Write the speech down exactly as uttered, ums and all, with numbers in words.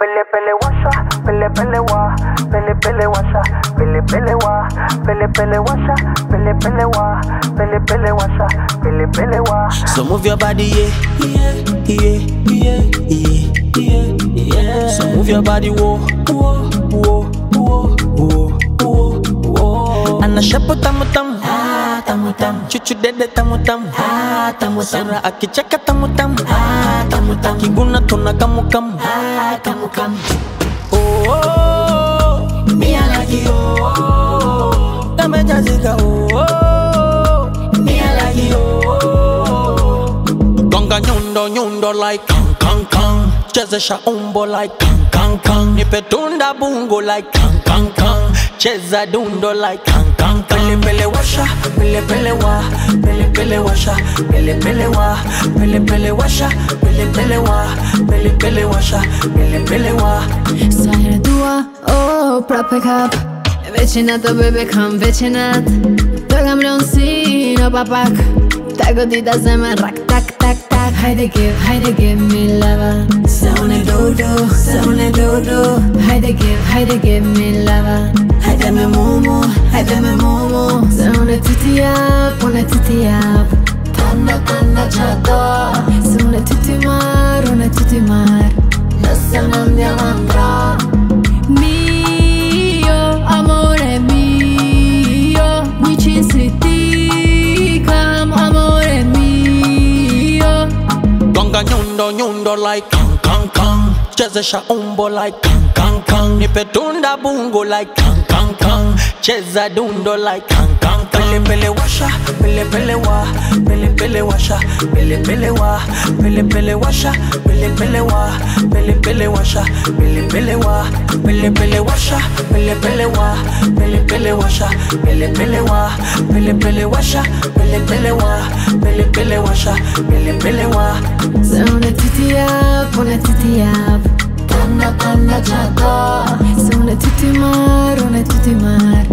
Pele pele wasa, pele pele wa, pele pele wasa, pele pele wa, pele pele wasa, pele pele wa, pele pele wasa, pele pele wa. So move your body, yeah, yeah, yeah, yeah, yeah, yeah. So move your body, whoa, whoa, whoa, whoa, whoa, whoa, whoa. Ana shepo tamu tamu, ah tamu tamu, chuchu dede tamu tamu, ah tamu tamu, sura akicheka tamu tamu, ah tamu tamu, kibuna tona kamu kamu. Come, come. Oh, oh, oh, me I like you. Oh, oh, oh, oh, me I like you. Oh, gonga nyundo nyundo like kang kang kang, chezesha umbo like kang kang kang, nipetunda bungo like kang kang kang, cheza dundo like kang kang kang. Pele pele washa, pele pele wa, pele pele washa, pele pele wa, pele pele washa, pele pele wa. Pele pele washa, pele pele wa. Sahir dua, oh, prop it up. Vecinata bebe kam vecinat. Drogam leoncino papak. Ta gotita se me rack, tac, tac, tac. Haydi give, haydi give me lava. Sauna dodo, sauna dodo. Haydi give, haydi give me lava. Haydi me momo, haydi me momo. Sauna titi up, pone titi up. Tanda tanda chato. Sauna titi ma. Tutti mar, lo se mandi avantrà. Mio, amore mio, vicinsi ti cam, amore mio. Gonga nyundo nyundo like kang kang kang, chezesha umbo like kang kang kang, nipetunda bungo like kang kang kang, cheza dundo like kang kang kang. Pele pele washa, pele pele wa, pele pele washa, pele pele wa, pele pele washa, pele pele wa, pele pele washa, pele pele wa, pele pele washa, pele pele wa, pele pele washa, pele pele wa, pele pele washa, pele pele wa, pele pele washa, pele pele wa. Sono tutti up, una tutti up. Tanda tanda chato. Sono tutti mar, una tutti mar.